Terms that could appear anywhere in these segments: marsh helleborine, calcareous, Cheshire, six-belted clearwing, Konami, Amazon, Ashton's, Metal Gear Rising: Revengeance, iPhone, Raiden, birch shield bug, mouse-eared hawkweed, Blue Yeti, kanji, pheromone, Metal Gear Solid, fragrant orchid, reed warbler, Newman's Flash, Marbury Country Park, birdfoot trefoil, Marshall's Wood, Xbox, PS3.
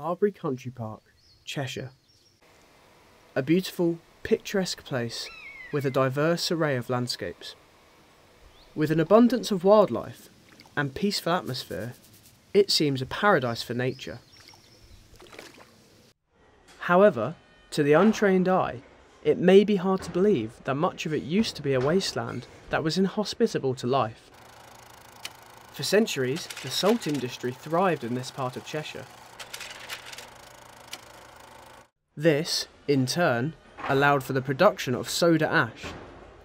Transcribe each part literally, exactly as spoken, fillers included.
Marbury Country Park, Cheshire. A beautiful, picturesque place with a diverse array of landscapes. With an abundance of wildlife and peaceful atmosphere, it seems a paradise for nature. However, to the untrained eye, it may be hard to believe that much of it used to be a wasteland that was inhospitable to life. For centuries, the salt industry thrived in this part of Cheshire. This, in turn, allowed for the production of soda ash,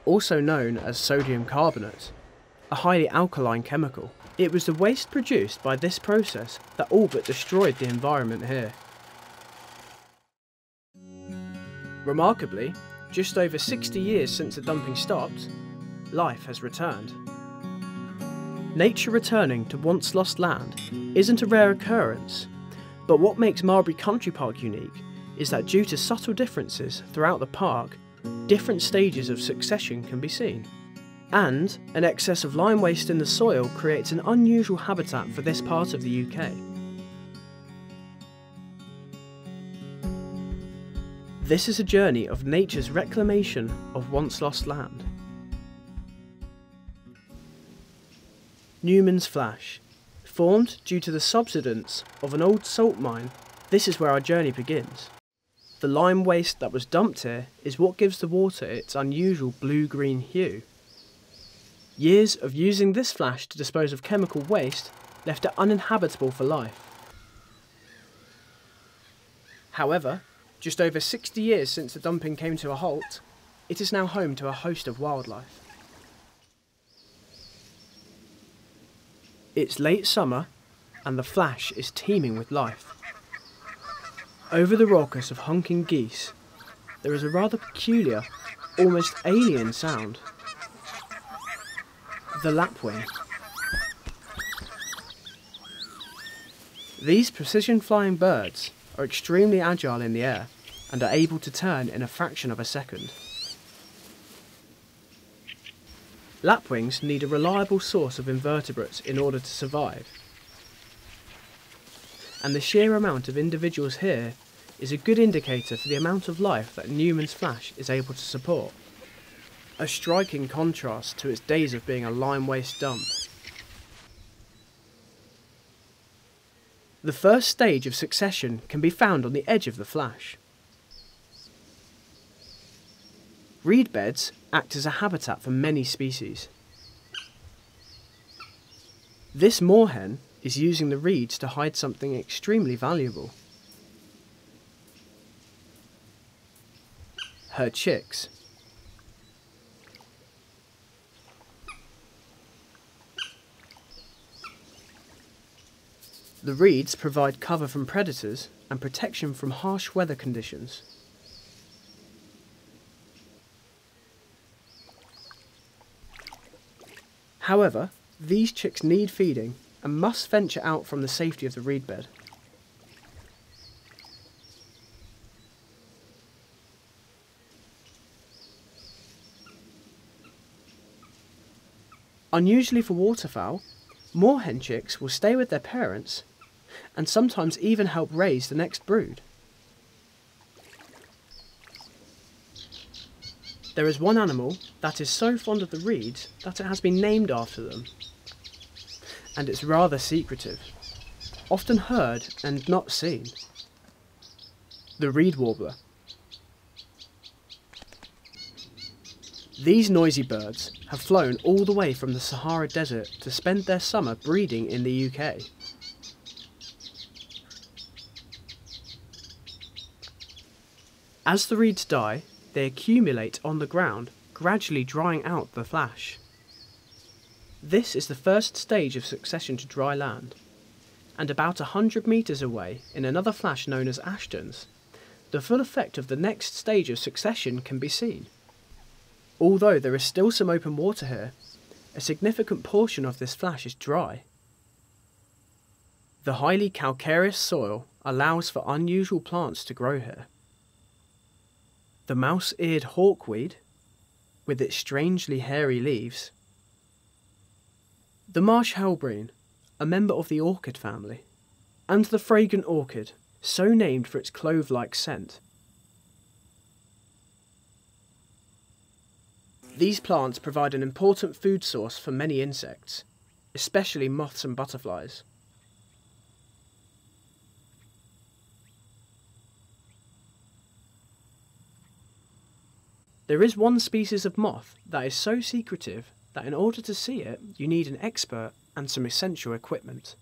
also known as sodium carbonate, a highly alkaline chemical. It was the waste produced by this process that all but destroyed the environment here. Remarkably, just over sixty years since the dumping stopped, life has returned. Nature returning to once lost land isn't a rare occurrence, but what makes Marbury Country Park unique is that due to subtle differences throughout the park, different stages of succession can be seen. And an excess of lime waste in the soil creates an unusual habitat for this part of the U K. This is a journey of nature's reclamation of once lost land. Newman's Flash. Formed due to the subsidence of an old salt mine, this is where our journey begins. The lime waste that was dumped here is what gives the water its unusual blue-green hue. Years of using this flash to dispose of chemical waste left it uninhabitable for life. However, just over sixty years since the dumping came to a halt, it is now home to a host of wildlife. It's late summer and the flash is teeming with life. Over the raucous of honking geese, there is a rather peculiar, almost alien sound. The lapwing. These precision flying birds are extremely agile in the air and are able to turn in a fraction of a second. Lapwings need a reliable source of invertebrates in order to survive, and the sheer amount of individuals here is a good indicator for the amount of life that Newman's Flash is able to support. A striking contrast to its days of being a lime waste dump. The first stage of succession can be found on the edge of the flash. Reed beds act as a habitat for many species. This moorhen is using the reeds to hide something extremely valuable. Her chicks. The reeds provide cover from predators and protection from harsh weather conditions. However, these chicks need feeding and must venture out from the safety of the reed bed. Unusually for waterfowl, moorhen chicks will stay with their parents and sometimes even help raise the next brood. There is one animal that is so fond of the reeds that it has been named after them, and it's rather secretive, often heard and not seen. The reed warbler. These noisy birds have flown all the way from the Sahara Desert to spend their summer breeding in the U K. As the reeds die, they accumulate on the ground, gradually drying out the flash. This is the first stage of succession to dry land, and about a hundred metres away, in another flash known as Ashton's, the full effect of the next stage of succession can be seen. Although there is still some open water here, a significant portion of this flash is dry. The highly calcareous soil allows for unusual plants to grow here. The mouse-eared hawkweed, with its strangely hairy leaves. The marsh helleborine, a member of the orchid family. And the fragrant orchid, so named for its clove-like scent. These plants provide an important food source for many insects, especially moths and butterflies. There is one species of moth that is so secretive that in order to see it, you need an expert and some essential equipment.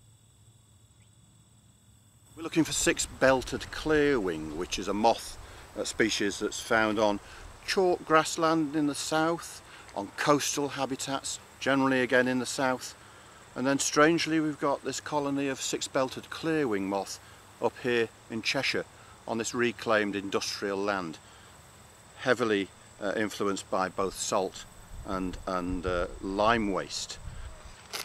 We're looking for six-belted clearwing, which is a moth a species that's found on chalk grassland in the south, on coastal habitats, generally again in the south. And then strangely we've got this colony of six-belted clearwing moth up here in Cheshire on this reclaimed industrial land, heavily uh, influenced by both salt and, and uh, lime waste.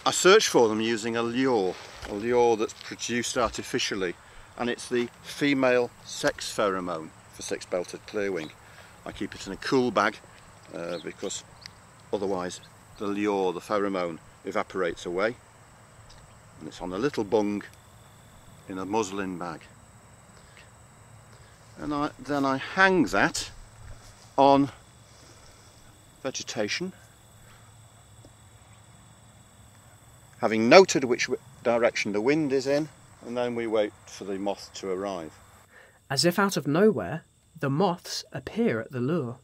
I searched for them using a lure, a lure that's produced artificially, and it's the female sex pheromone for six-belted clearwing. I keep it in a cool bag uh, because otherwise the lure, the pheromone, evaporates away, and it's on a little bung in a muslin bag. And I, then I hang that on vegetation, having noted which direction the wind is in, and then we wait for the moth to arrive. As if out of nowhere, the moths appear at the lure.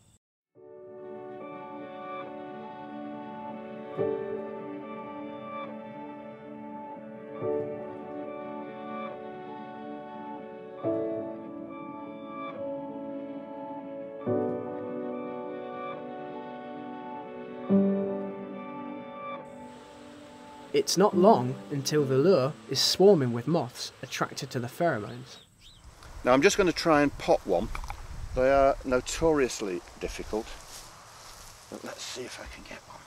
It's not long until the lure is swarming with moths attracted to the pheromones. Now I'm just going to try and pot one. They are notoriously difficult, but let's see if I can get one.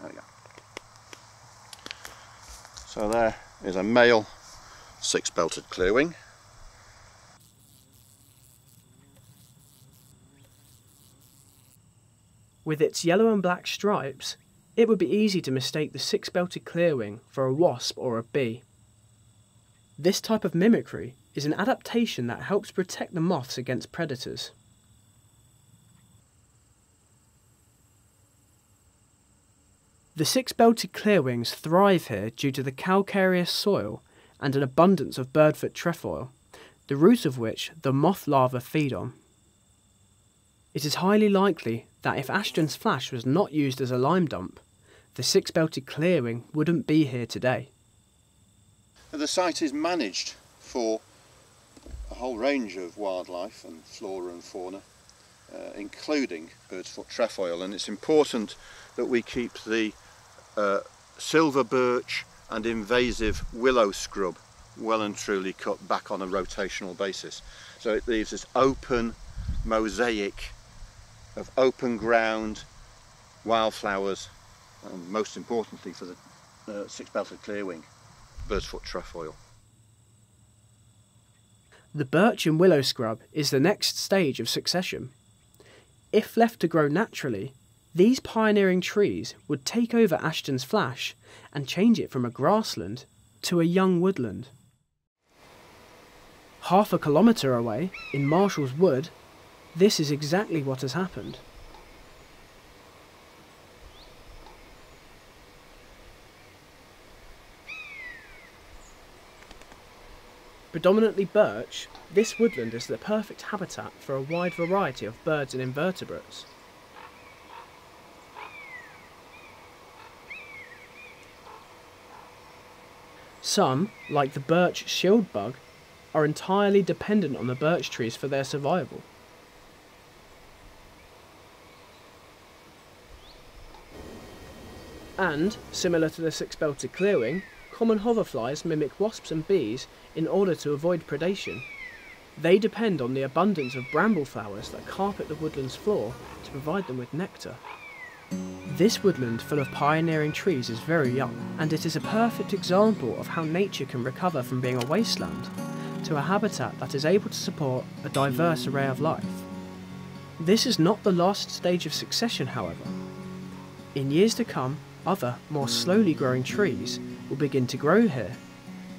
There we go. So there is a male six-belted clearwing. With its yellow and black stripes, it would be easy to mistake the six-belted clearwing for a wasp or a bee. This type of mimicry is an adaptation that helps protect the moths against predators. The six-belted clearwings thrive here due to the calcareous soil and an abundance of birdfoot trefoil, the roots of which the moth larvae feed on. It is highly likely that if Ashton's Flash was not used as a lime dump, the six-belted clearwing wouldn't be here today. The site is managed for a whole range of wildlife and flora and fauna, uh, including birdfoot trefoil, and it's important that we keep the uh, silver birch and invasive willow scrub well and truly cut back on a rotational basis. So it leaves this open mosaic of open ground, wildflowers, and most importantly for the uh, six-belted clearwing, birdfoot trefoil. The birch and willow scrub is the next stage of succession. If left to grow naturally, these pioneering trees would take over Ashton's Flash and change it from a grassland to a young woodland. Half a kilometre away, in Marshall's Wood, this is exactly what has happened. Predominantly birch, this woodland is the perfect habitat for a wide variety of birds and invertebrates. Some, like the birch shield bug, are entirely dependent on the birch trees for their survival. And, similar to the six-belted clearwing, common hoverflies mimic wasps and bees in order to avoid predation. They depend on the abundance of bramble flowers that carpet the woodland's floor to provide them with nectar. This woodland full of pioneering trees is very young, and it is a perfect example of how nature can recover from being a wasteland to a habitat that is able to support a diverse array of life. This is not the last stage of succession, however. In years to come, other, more slowly growing trees will begin to grow here,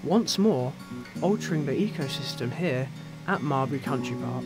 once more altering the ecosystem here at Marbury Country Park.